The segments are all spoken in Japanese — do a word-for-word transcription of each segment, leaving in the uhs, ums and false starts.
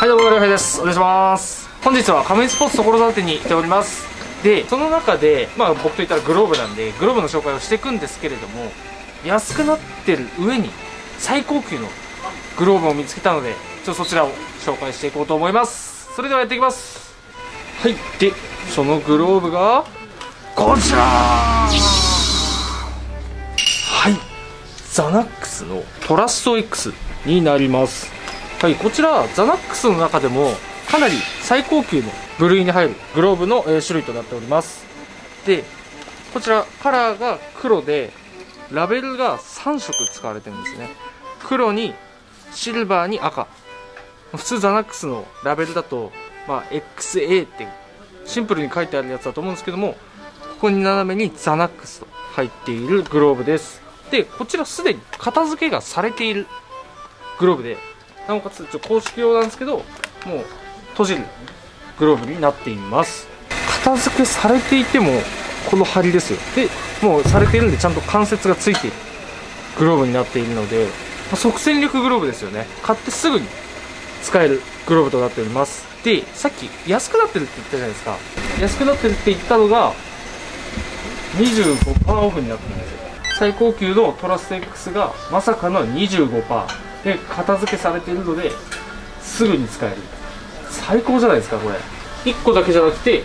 はい、どうもりょうへいです。お願いします。本日は亀井スポーツ所沢店に来ております。でその中でまあ僕といったらグローブなんでグローブの紹介をしていくんですけれども、安くなってる上に最高級のグローブを見つけたので、ちょっとそちらを紹介していこうと思います。それではやっていきます。はい、でそのグローブがこちら。はい、ザナックスのトラスト X になります。はい、こちらザナックスの中でもかなり最高級の部類に入るグローブの種類となっております。でこちらカラーが黒で、ラベルがさんしょく使われてるんですね。黒にシルバーに赤。普通ザナックスのラベルだと、まあ、エックスエー ってシンプルに書いてあるやつだと思うんですけども、ここに斜めにザナックスと入っているグローブです。でこちらすでに片付けがされているグローブで、なおかつちょっと公式用なんですけど、もう閉じるグローブになっています。片付けされていてもこの針ですよ。でもうされているんで、ちゃんと関節がついているグローブになっているので、即戦力グローブですよね。買ってすぐに使えるグローブとなっております。でさっき安くなってるって言ったじゃないですか。安くなってるって言ったのが にじゅうごパーセント オフになってるんですよ。最高級のトラスト X がまさかの にじゅうごパーセント で片付けされているので、すぐに使える。最高じゃないですか。これいっこだけじゃなくて、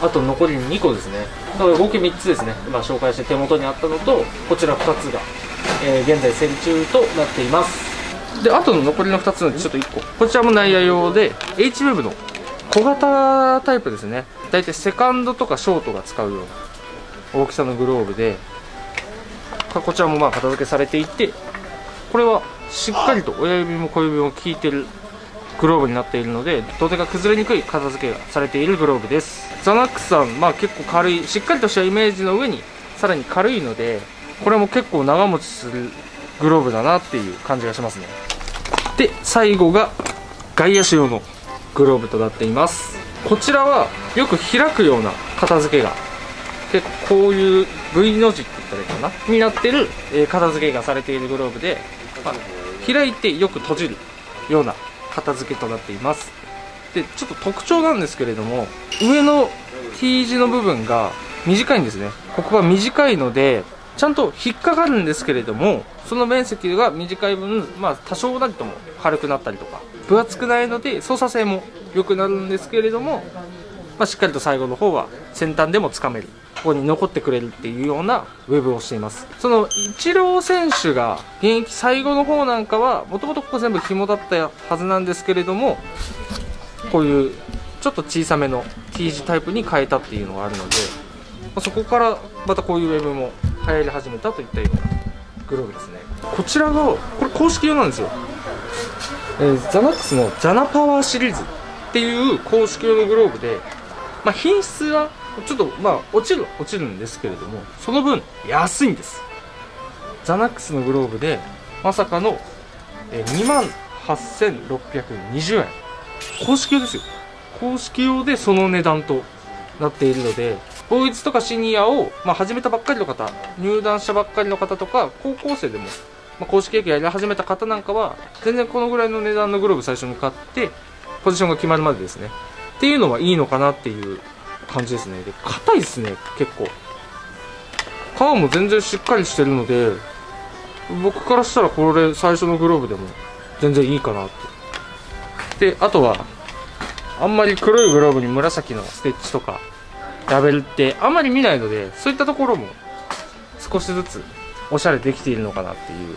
あと残りにこですね。だから合計みっつですね。今紹介して手元にあったのと、こちらふたつが、えー、現在整理中となっています。であとの残りのふたつのうち、ちょっといっこ、こちらも内野用で H ウェブの小型タイプですね。だいたいセカンドとかショートが使うような大きさのグローブで、こちらもまあ片付けされていて、これはしっかりと親指も小指も効いてるグローブになっているので、土手が崩れにくい片付けがされているグローブです。ザナックスさん、まあ、結構軽い、しっかりとしたイメージの上にさらに軽いので、これも結構長持ちするグローブだなっていう感じがしますね。で最後が外野手用のグローブとなっています。こちらはよく開くような片付けが、結構こういう V の字って言ったらいいかなになってる、えー、片付けがされているグローブで、まあ、開いてよく閉じるような片付けとなっています。でちょっと特徴なんですけれども、上の T 字の部分が短いんですね。ここが短いので、ちゃんと引っかかるんですけれども、その面積が短い分、まあ、多少なりとも軽くなったりとか、分厚くないので操作性も良くなるんですけれども、まあ、しっかりと最後の方は先端でもつかめる、ここに残ってくれるっていうようなウェブをしています。そのイチロー選手が現役最後の方なんかは、もともとここ全部紐だったはずなんですけれども、こういうちょっと小さめの T 字タイプに変えたっていうのがあるので、そこからまたこういうウェブも流行り始めたといったようなグローブですね。こちらがこれ公式用なんですよ、えー、ザナックスのザナパワーシリーズっていう公式用のグローブで、まあ、品質はちょっとまあ落ちる落ちるんですけれども、その分安いんです。ザナックスのグローブでまさかの にまんはっせんろっぴゃくにじゅうえん、公式用ですよ。公式用でその値段となっているので、ボーイズとかシニアをまあ始めたばっかりの方、入団したばっかりの方とか、高校生でもまあ公式野球やり始めた方なんかは、全然このぐらいの値段のグローブ最初に買って、ポジションが決まるまでですねっていうのはいいのかなっていう感じですね。で硬いですね。結構皮も全然しっかりしてるので、僕からしたらこれ最初のグローブでも全然いいかなって。であとはあんまり黒いグローブに紫のステッチとかラベルってあんまり見ないので、そういったところも少しずつおしゃれできているのかなっていう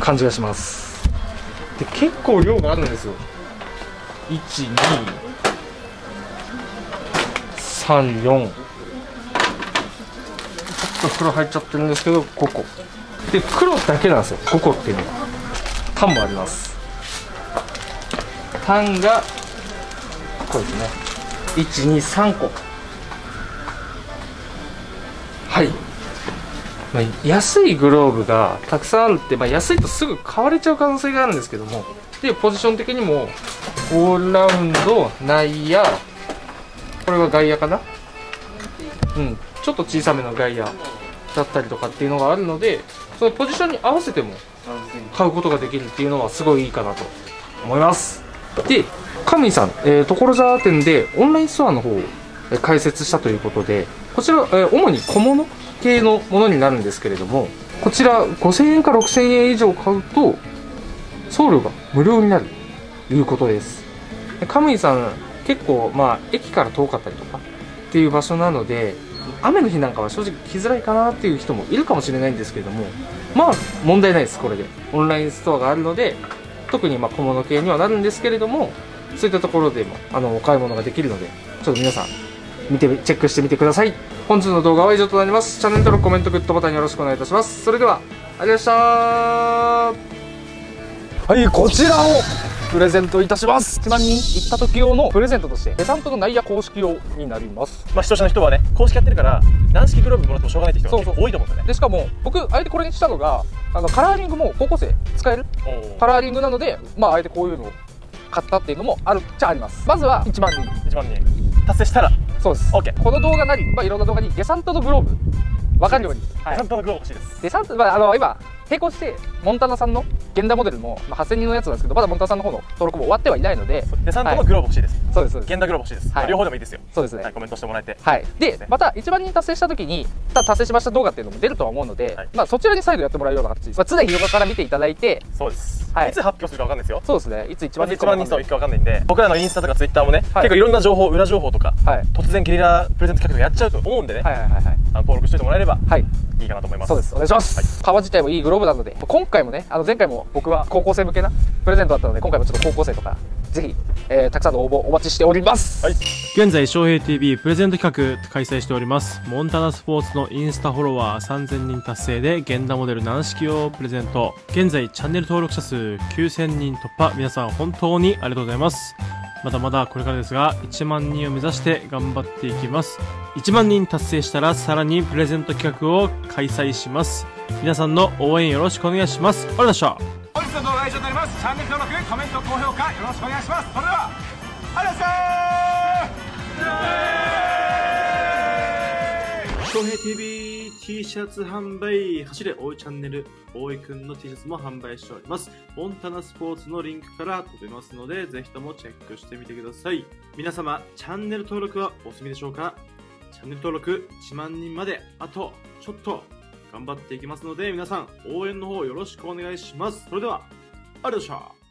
感じがします。で結構量があるんですよ。いち、に、さん、よん、ちょっと黒入っちゃってるんですけど、ごこで黒だけなんですよ。ごこっていうのは単もあります。単がこれですね。いち、に、さんこ。はい、まあ、安いグローブがたくさんあるって、まあ、安いとすぐ買われちゃう可能性があるんですけども、でポジション的にもオールラウンド、内野、これは外野かな、うん、ちょっと小さめの外野だったりとかっていうのがあるので、そのポジションに合わせても買うことができるっていうのはすごいいいかなと思います。で、神井さん、えー、所沢店でオンラインストアの方を開設したということで、こちら、えー、主に小物系のものになるんですけれども、こちらごせんえんかろくせんえん以上買うと送料が無料になるということです。神井さん結構、まあ、駅から遠かったりとかっていう場所なので、雨の日なんかは正直来づらいかなっていう人もいるかもしれないんですけれども、まあ問題ないです。これでオンラインストアがあるので、特にまあ小物系にはなるんですけれども、そういったところでもあのお買い物ができるので、ちょっと皆さん見てチェックしてみてください。本日の動画は以上となります。チャンネル登録、コメント、グッドボタンよろしくお願いいたします。それではありがとうございました。はい、こちらをプレゼントいたします。いちまんにん行った時用のプレゼントとしてペタントのナイヤ公式用になります。まあ視聴者の人はね、公式やってるから軟式グローブもらってもしょうがないって人が多いと思うんだね。でしかも僕あえてこれにしたのが、あのカラーリングも高校生使えるカラーリングなので、まああえてこういうのを買ったっていうのもあるっちゃあります。まずはいちまんにんいちまんにん達成したらそうです。 OK、 この動画なり、まあ、いろんな動画にデサントのグローブ分かるように、はい、デサントのグローブ欲しいです。デサント、まあ、あの今並行してモンタナさんの現代モデルも、まあ、はっせんにんのやつなんですけど、まだモンタナさんの方の登録も終わってはいないので、デサントのグローブ欲しいです。そうです。現代グローブ欲しいです。両方でもいいですよ。そうですね。コメントしてもらえて。はい。で、またいちまんにん達成した時に、達成しました動画っていうのも出るとは思うので、まあそちらに再度やってもらえるような形です。まあ常日頃から見ていただいて、そうです。いつ発表するかわかんないですよ。そうですね。いついちまんにん差を引くかわかんないんで、僕らのインスタとかツイッターもね、結構いろんな情報、裏情報とか、突然ゲリラプレゼント企画やっちゃうと思うんでね、登録しておいてもらえればいいかなと思います。そうです。お願いします。革自体もいいグローブなので、今回もね、あの前回も僕は高校生向けなプレゼントだったので、今回もちょっと高校生とかぜひ、えー、たくさんの応募お待ちしております、はい、現在翔平 ティーブイ プレゼント企画開催しております。モンタナスポーツのインスタフォロワーさんぜんにん達成で現代モデル軟式をプレゼント。現在チャンネル登録者数きゅうせんにん突破、皆さん本当にありがとうございます。まだまだこれからですが、いちまんにんを目指して頑張っていきます。いちまんにん達成したらさらにプレゼント企画を開催します。皆さんの応援よろしくお願いします。ありがとうございました。本日の動画は以上となります。チャンネル登録、コメント、高評価よろしくお願いします。それではありがとうございました。翔平 ティーブイ T シャツ販売、走れ大井チャンネル大井くんの T シャツも販売しております。モンタナスポーツのリンクから飛べますので、ぜひともチェックしてみてください。皆様チャンネル登録はお済みでしょうか。チャンネル登録いちまんにんまであとちょっと頑張っていきますので、皆さん応援の方よろしくお願いします。それでは、ありがとうございました。